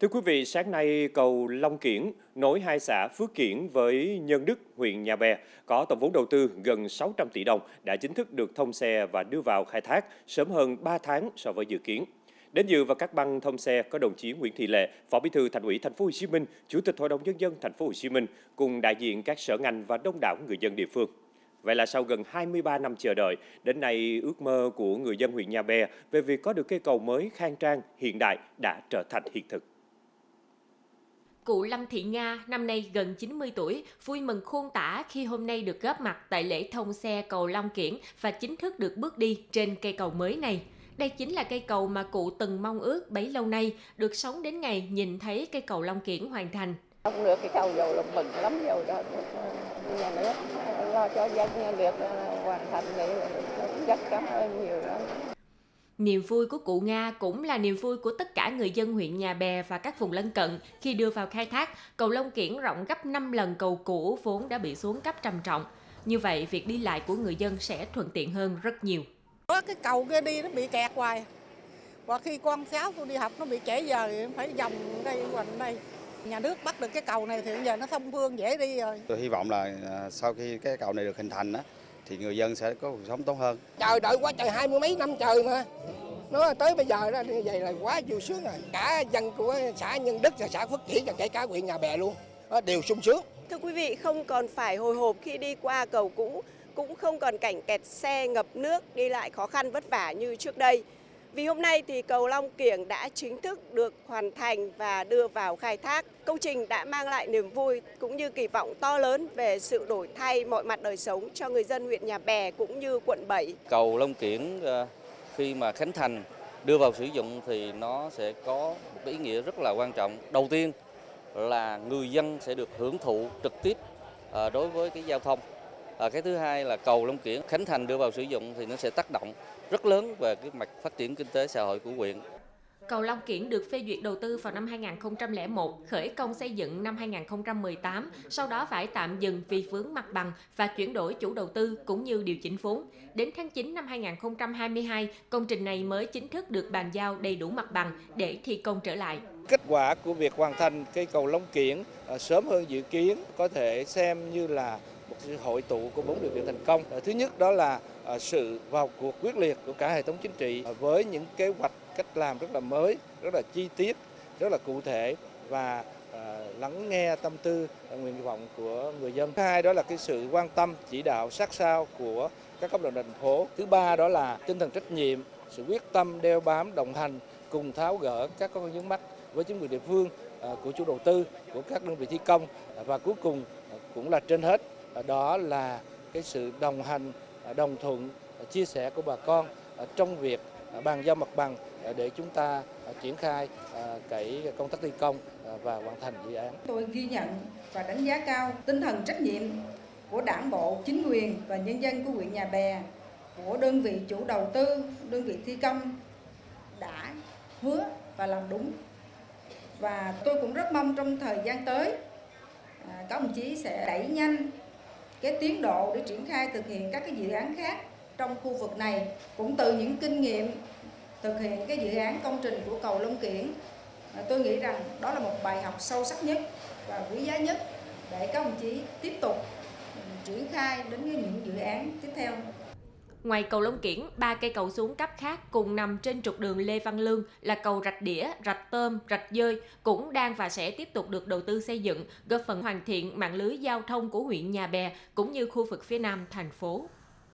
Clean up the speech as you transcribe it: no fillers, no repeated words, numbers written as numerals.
Thưa quý vị, sáng nay cầu Long Kiểng nối hai xã Phước Kiển với Nhân Đức, huyện Nhà Bè có tổng vốn đầu tư gần 600 tỷ đồng đã chính thức được thông xe và đưa vào khai thác sớm hơn 3 tháng so với dự kiến. Đến dự và các băng thông xe có đồng chí Nguyễn Thị Lệ, Phó Bí thư Thành ủy Thành phố Hồ Chí Minh, Chủ tịch Hội đồng Nhân dân Thành phố Hồ Chí Minh cùng đại diện các sở ngành và đông đảo người dân địa phương. Vậy là sau gần 23 năm chờ đợi, đến nay ước mơ của người dân huyện Nhà Bè về việc có được cây cầu mới khang trang, hiện đại đã trở thành hiện thực. Cụ Lâm Thị Nga, năm nay gần 90 tuổi, vui mừng khôn tả khi hôm nay được góp mặt tại lễ thông xe cầu Long Kiểng và chính thức được bước đi trên cây cầu mới này. Đây chính là cây cầu mà cụ từng mong ước bấy lâu nay, được sống đến ngày nhìn thấy cây cầu Long Kiểng hoàn thành. Không được cây cầu rồi là mừng lắm rồi đó. Nhà nước lo cho dân được hoàn thành này rất cảm ơn nhiều lắm. Niềm vui của cụ Nga cũng là niềm vui của tất cả người dân huyện Nhà Bè và các vùng lân cận khi đưa vào khai thác, cầu Long Kiểng rộng gấp 5 lần cầu cũ vốn đã bị xuống cấp trầm trọng. Như vậy, việc đi lại của người dân sẽ thuận tiện hơn rất nhiều. Có cái cầu kia đi nó bị kẹt hoài. Và khi con cháu tôi đi học nó bị trễ giờ thì phải vòng đây quanh đây. Nhà nước bắt được cái cầu này thì giờ nó thông phương dễ đi rồi. Tôi hy vọng là sau khi cái cầu này được hình thành đó, thì người dân sẽ có cuộc sống tốt hơn. Chờ đợi quá trời 20 mấy năm trời mà. Nó tới bây giờ đó như vậy là quá vui sướng rồi. Cả dân của xã Nhân Đức và xã Phước Thủy và kể cả huyện Nhà Bè luôn đều sung sướng. Thưa quý vị, không còn phải hồi hộp khi đi qua cầu cũ, cũng không còn cảnh kẹt xe ngập nước đi lại khó khăn vất vả như trước đây. Vì hôm nay thì cầu Long Kiểng đã chính thức được hoàn thành và đưa vào khai thác. Công trình đã mang lại niềm vui cũng như kỳ vọng to lớn về sự đổi thay mọi mặt đời sống cho người dân huyện Nhà Bè cũng như quận 7. Cầu Long Kiểng khi mà khánh thành đưa vào sử dụng thì nó sẽ có một ý nghĩa rất là quan trọng. Đầu tiên là người dân sẽ được hưởng thụ trực tiếp đối với cái giao thông. Cái thứ hai là cầu Long Kiểng khánh thành đưa vào sử dụng thì nó sẽ tác động rất lớn về cái mặt phát triển kinh tế xã hội của huyện. Cầu Long Kiểng được phê duyệt đầu tư vào năm 2001, khởi công xây dựng năm 2018, sau đó phải tạm dừng vì vướng mặt bằng và chuyển đổi chủ đầu tư cũng như điều chỉnh vốn. Đến tháng 9 năm 2022, công trình này mới chính thức được bàn giao đầy đủ mặt bằng để thi công trở lại. Kết quả của việc hoàn thành cây cầu Long Kiểng sớm hơn dự kiến có thể xem như là một sự hội tụ của 4 điều kiện thành công. Thứ nhất đó là sự vào cuộc quyết liệt của cả hệ thống chính trị với những kế hoạch cách làm rất là mới, rất là chi tiết, rất là cụ thể và lắng nghe tâm tư, nguyện vọng của người dân. Thứ hai đó là cái sự quan tâm, chỉ đạo sát sao của các cấp lãnh đạo thành phố. Thứ ba đó là tinh thần trách nhiệm, sự quyết tâm đeo bám, đồng hành cùng tháo gỡ các khó khăn vướng mắc với chính quyền địa phương, của chủ đầu tư, của các đơn vị thi công và cuối cùng cũng là trên hết. Đó là cái sự đồng hành, đồng thuận, chia sẻ của bà con trong việc bàn giao mặt bằng để chúng ta triển khai cái công tác thi công và hoàn thành dự án. Tôi ghi nhận và đánh giá cao tinh thần trách nhiệm của Đảng bộ, chính quyền và nhân dân của huyện Nhà Bè, của đơn vị chủ đầu tư, đơn vị thi công đã hứa và làm đúng. Và tôi cũng rất mong trong thời gian tới các đồng chí sẽ đẩy nhanh cái tiến độ để triển khai thực hiện các cái dự án khác trong khu vực này, cũng từ những kinh nghiệm thực hiện cái dự án công trình của cầu Long Kiểng. Tôi nghĩ rằng đó là một bài học sâu sắc nhất và quý giá nhất để các đồng chí tiếp tục triển khai đến những dự án tiếp theo. Ngoài cầu Long Kiểng, 3 cây cầu xuống cấp khác cùng nằm trên trục đường Lê Văn Lương là cầu Rạch Đĩa, Rạch Tôm, Rạch Dơi cũng đang và sẽ tiếp tục được đầu tư xây dựng, góp phần hoàn thiện mạng lưới giao thông của huyện Nhà Bè cũng như khu vực phía Nam thành phố.